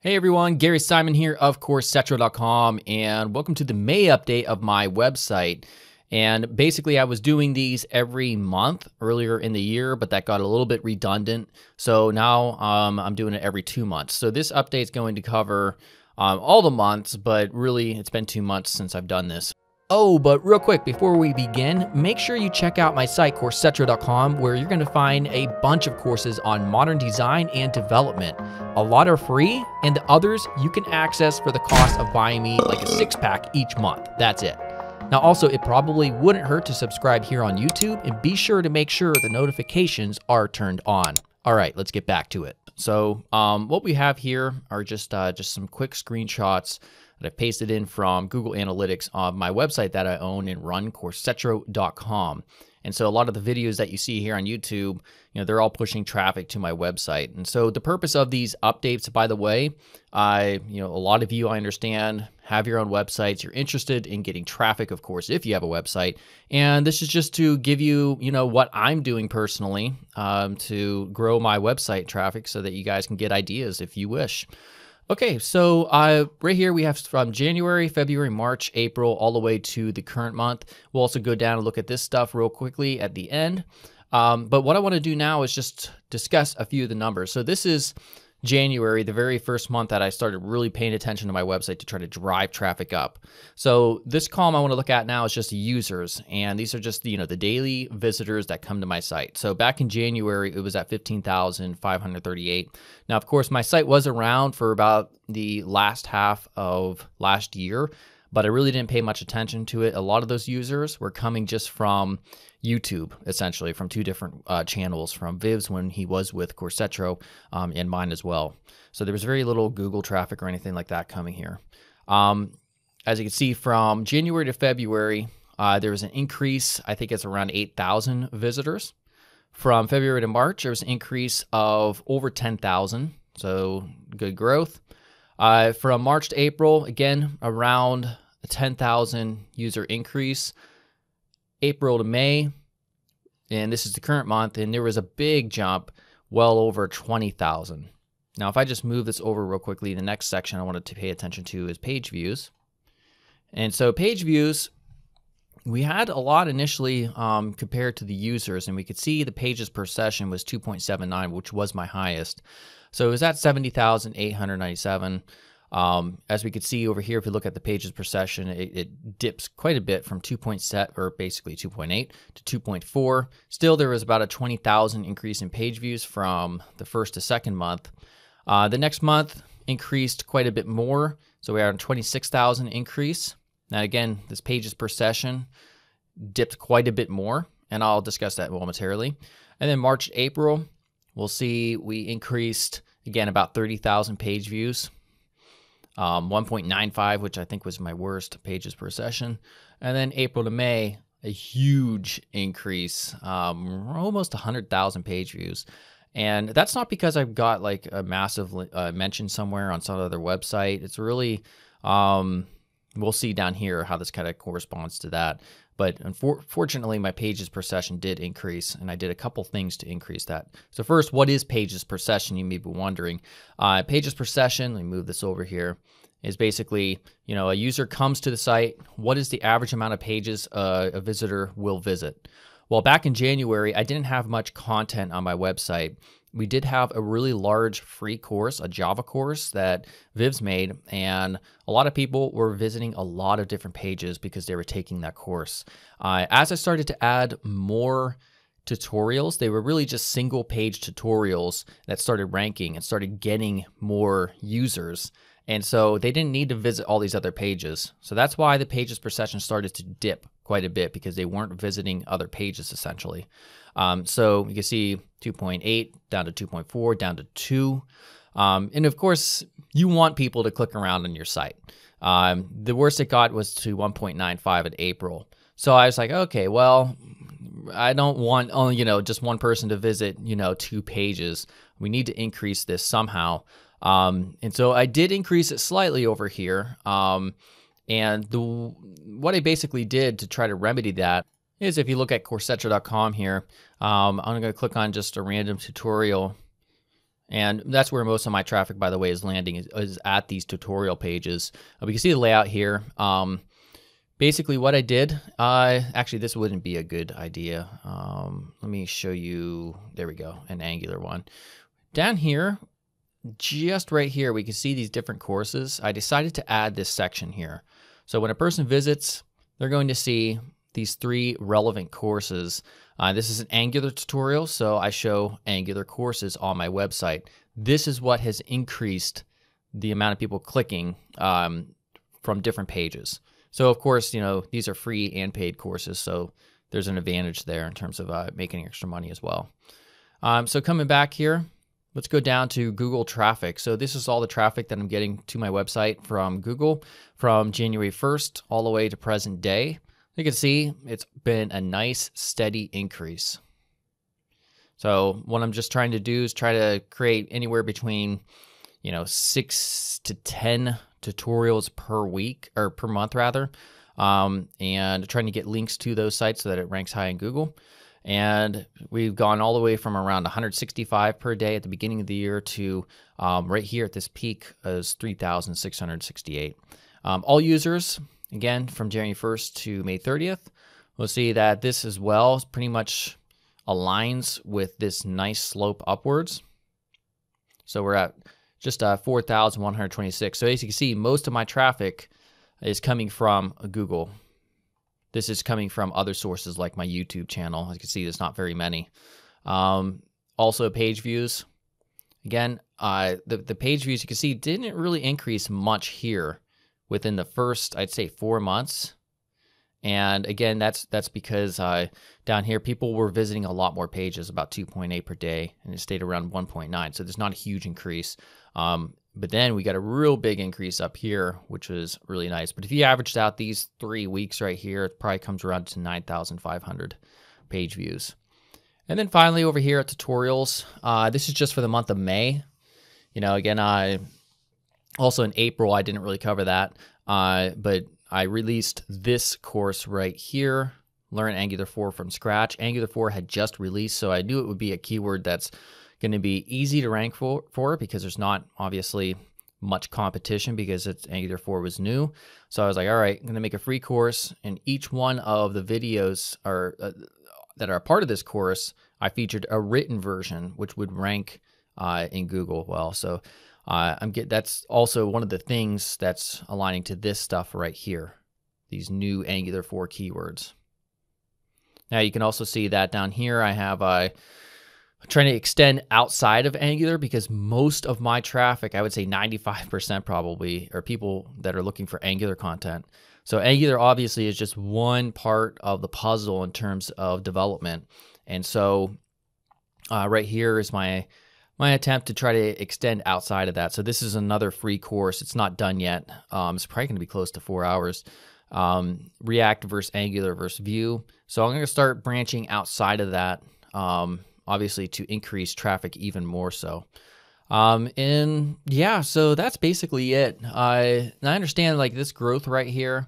Hey everyone, Gary Simon here of Coursetro.com, and welcome to the May update of my website. And basically I was doing these every month earlier in the year, but that got a little bit redundant. So now I'm doing it every 2 months. So this update is going to cover all the months, but really it's been 2 months since I've done this. Oh, but real quick, before we begin, make sure you check out my site, Coursetro.com, where you're going to find a bunch of courses on modern design and development. A lot are free, and the others you can access for the cost of buying me like a 6-pack each month. That's it. Now, also, it probably wouldn't hurt to subscribe here on YouTube, and be sure to make sure the notifications are turned on. All right, let's get back to it. So what we have here are just some quick screenshots that I pasted in from Google Analytics on my website that I own and run, Coursetro.com. And so a lot of the videos that you see here on YouTube, you know, they're all pushing traffic to my website. And so the purpose of these updates, by the way, a lot of you, I understand, have your own websites. You're interested in getting traffic, of course, if you have a website. And this is just to give you, you know, what I'm doing personally to grow my website traffic so that you guys can get ideas if you wish. Okay, so right here we have from January, February, March, April, all the way to the current month. We'll also go down and look at this stuff real quickly at the end. But what I want to do now is just discuss a few of the numbers. So this is January, the very first month that I started really paying attention to my website to try to drive traffic up. So this column I want to look at now is just users, and these are just the daily visitors that come to my site. So back in January it was at 15,538. Now of course my site was around for about the last half of last year, but I really didn't pay much attention to it. A lot of those users were coming just from YouTube, essentially, from two different channels, from Viv's when he was with Coursetro and mine as well. So there was very little Google traffic or anything like that coming here. As you can see, from January to February, there was an increase. I think it's around 8,000 visitors. From February to March, there was an increase of over 10,000. So good growth. From March to April, again, around a 10,000 user increase. April to May, and this is the current month, and there was a big jump, well over 20,000. Now, if I just move this over real quickly, the next section I wanted to pay attention to is page views. And so page views, we had a lot initially compared to the users, and we could see the pages per session was 2.79, which was my highest. So it was at 70,897. As we could see over here, if you look at the pages per session, it dips quite a bit from 2.7, or basically 2.8 to 2.4. Still, there was about a 20,000 increase in page views from the first to second month. The next month increased quite a bit more. So we had a 26,000 increase. Now again, this pages per session dipped quite a bit more, and I'll discuss that momentarily. And then March, April, we'll see we increased again about 30,000 page views. 1.95, which I think was my worst pages per session. And then April to May, a huge increase, almost 100,000 page views. And that's not because I've got like a massive mention somewhere on some other website. It's really, we'll see down here how this kind of corresponds to that. But unfortunately, my pages per session did increase, and I did a couple things to increase that. So first, what is pages per session? You may be wondering. Pages per session, let me move this over here, is basically, you know, a user comes to the site. What is the average amount of pages a visitor will visit? Well, back in January, I didn't have much content on my website. We did have a really large free course, a Java course that Viv's made, and a lot of people were visiting a lot of different pages because they were taking that course. As I started to add more tutorials, they were really just single page tutorials that started ranking and started getting more users. And so they didn't need to visit all these other pages. So that's why the pages per session started to dip quite a bit, because they weren't visiting other pages essentially. So you can see 2.8 down to 2.4 down to 2. And of course, you want people to click around on your site. The worst it got was to 1.95 in April. So I was like, okay, well, I don't want only, just one person to visit, two pages. We need to increase this somehow. And so I did increase it slightly over here. And what I basically did to try to remedy that is, if you look at Coursetro.com here, I'm going to click on just a random tutorial, And that's where most of my traffic, by the way, is landing, is at these tutorial pages. We can see the layout here. Basically what I did, actually this wouldn't be a good idea. Let me show you, there we go, an Angular one. Down here, just right here, we can see these different courses. I decided to add this section here. So when a person visits, they're going to see these three relevant courses. This is an Angular tutorial, so I show Angular courses on my website. This is what has increased the amount of people clicking from different pages. So of course, you know, these are free and paid courses, so there's an advantage there in terms of making extra money as well. So coming back here, let's go down to Google traffic. So this is all the traffic that I'm getting to my website from Google from January 1st all the way to present day. You can see it's been a nice steady increase. So what I'm just trying to do is try to create anywhere between, you know, 6 to 10 tutorials per week, or per month rather, and trying to get links to those sites so that it ranks high in Google. And we've gone all the way from around 165 per day at the beginning of the year to right here at this peak is 3,668. All users, again, from January 1st to May 30th, we'll see that this as well pretty much aligns with this nice slope upwards. So we're at just 4,126. So as you can see, most of my traffic is coming from Google. This is coming from other sources like my YouTube channel. As you can see, there's not very many. Also page views. Again, the page views, you can see, didn't really increase much here within the first, I'd say, 4 months. And again, that's because down here, people were visiting a lot more pages, about 2.8 per day, and it stayed around 1.9. So there's not a huge increase. But then we got a real big increase up here, which was really nice. But if you averaged out these 3 weeks right here, it probably comes around to 9,500 page views. And then finally over here at tutorials, this is just for the month of May. You know, again, also in April, I didn't really cover that, but I released this course right here, Learn Angular 4 from Scratch. Angular 4 had just released, so I knew it would be a keyword that's going to be easy to rank for because there's not obviously much competition because it's Angular 4 was new. So I was like, all right, I'm going to make a free course, and each one of the videos are, that are a part of this course, I featured a written version, which would rank in Google well. So that's also one of the things that's aligning to this stuff right here, these new Angular 4 keywords. Now you can also see that down here I have trying to extend outside of Angular because most of my traffic, I would say 95% probably, are people that are looking for Angular content. So Angular obviously is just one part of the puzzle in terms of development. And so right here is my attempt to try to extend outside of that. So this is another free course. It's not done yet. It's probably going to be close to 4 hours. React versus Angular versus Vue. So I'm going to start branching outside of that, obviously to increase traffic even more so. And yeah, so that's basically it. I understand like this growth right here,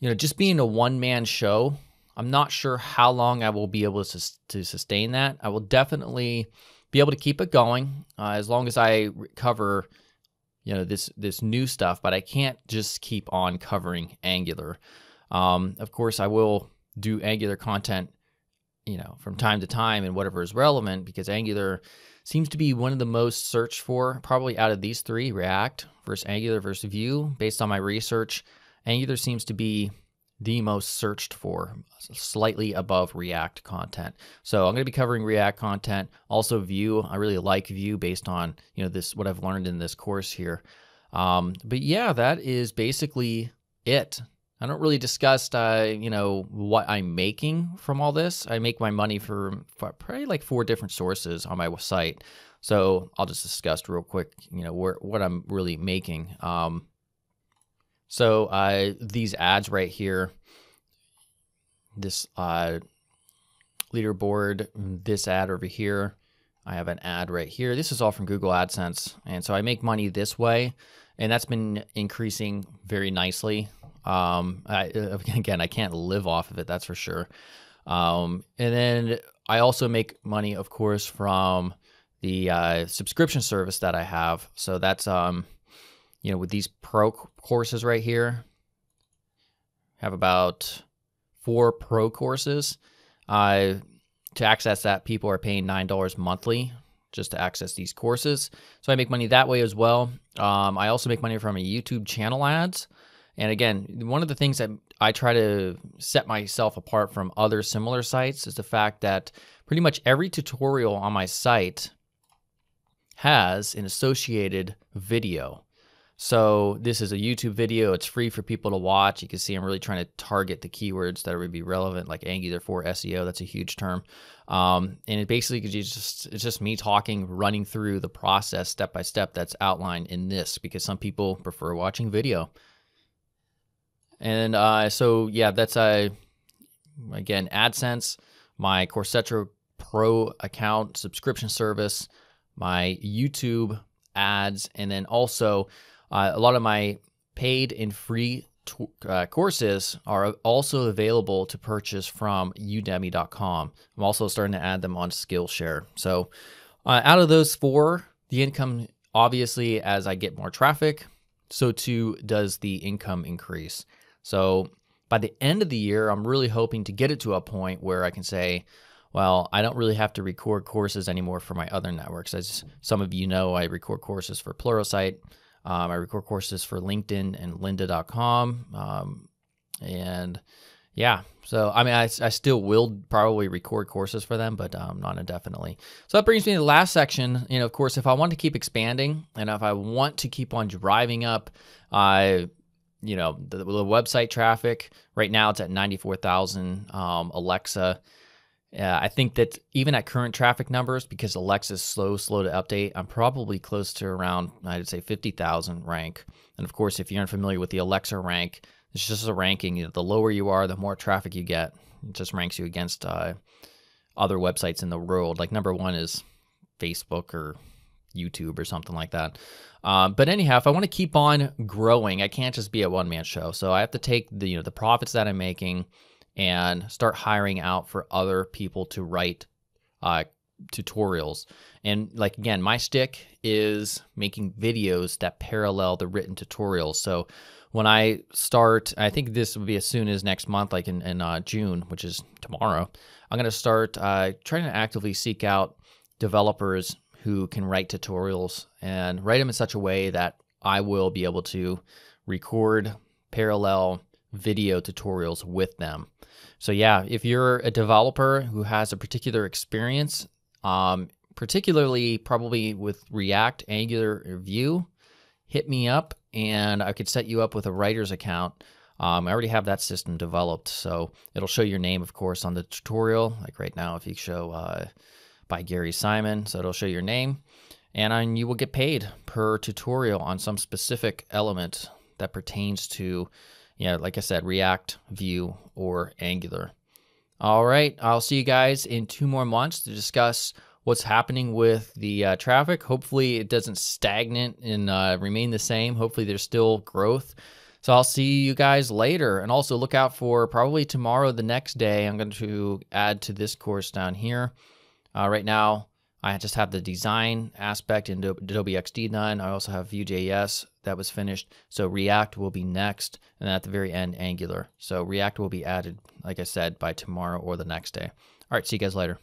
you know, just being a one-man show, I'm not sure how long I will be able to sustain that. I will definitely be able to keep it going as long as I cover, you know, this new stuff, but I can't just keep on covering Angular. Of course, I will do Angular content, you know, from time to time and whatever is relevant, because Angular seems to be one of the most searched for, probably out of these three, React versus Angular versus Vue. Based on my research, Angular seems to be the most searched for, slightly above React content. So I'm going to be covering React content, also Vue. I really like Vue based on, you know, this, what I've learned in this course here. But yeah, that is basically it. I don't really discuss, you know, what I'm making from all this. I make my money for probably like 4 different sources on my site. So I'll just discuss real quick, you know, what I'm really making. So these ads right here, this leaderboard, this ad over here, I have an ad right here. This is all from Google AdSense. And so I make money this way, and that's been increasing very nicely. Again, I can't live off of it, that's for sure. And then I also make money, of course, from the subscription service that I have. So that's, you know, with these pro courses right here, I have about 4 pro courses. To access that, people are paying $9 monthly just to access these courses. So I make money that way as well. I also make money from a YouTube channel ads. And again, one of the things that I try to set myself apart from other similar sites is the fact that pretty much every tutorial on my site has an associated video. So this is a YouTube video. It's free for people to watch. You can see I'm really trying to target the keywords that would be relevant, like Angular 4 SEO. That's a huge term. And it basically it's just me talking, running through the process step by step that's outlined in this, because some people prefer watching video. And so yeah, that's again, AdSense, my Coursetro Pro account subscription service, my YouTube ads, and then also a lot of my paid and free courses are also available to purchase from udemy.com. I'm also starting to add them on Skillshare. So out of those 4, the income, obviously, as I get more traffic, so too does the income increase. So by the end of the year, I'm really hoping to get it to a point where I can say, well, I don't really have to record courses anymore for my other networks. As some of you know, I record courses for Pluralsight. I record courses for LinkedIn and Lynda.com. And yeah, so I mean, I still will probably record courses for them, but not indefinitely. So that brings me to the last section. You know, of course, if I want to keep expanding and if I want to keep on driving up, you know, the website traffic, right now it's at 94,000 Alexa. I think that even at current traffic numbers, because Alexa's slow to update, I'm probably close to around, I'd say 50,000 rank. And of course, if you're unfamiliar with the Alexa rank, it's just a ranking. You know, the lower you are, the more traffic you get. It just ranks you against other websites in the world. Like #1 is Facebook or YouTube or something like that. But anyhow, if I want to keep on growing, I can't just be a one-man show. So I have to take the, you know, the profits that I'm making and start hiring out for other people to write tutorials. And like, again, my shtick is making videos that parallel the written tutorials. So when I start, I think this will be as soon as next month, like in June, which is tomorrow, I'm gonna start trying to actively seek out developers who can write tutorials and write them in such a way that I will be able to record parallel video tutorials with them. So yeah, if you're a developer who has a particular experience, particularly probably with React, Angular, or Vue, hit me up and I could set you up with a writer's account. I already have that system developed, so it'll show your name, of course, on the tutorial. Like right now, if you show by Gary Simon, so it'll show your name, and you will get paid per tutorial on some specific element that pertains to, yeah, like I said, React, Vue, or Angular. All right, I'll see you guys in 2 more months to discuss what's happening with the traffic. Hopefully it doesn't stagnate and remain the same. Hopefully there's still growth. So I'll see you guys later. And also look out for probably tomorrow, the next day, I'm going to add to this course down here. Right now, I just have the design aspect in Adobe XD9. I also have Vue.js that was finished. So React will be next. And at the very end, Angular. So React will be added, like I said, by tomorrow or the next day. All right, see you guys later.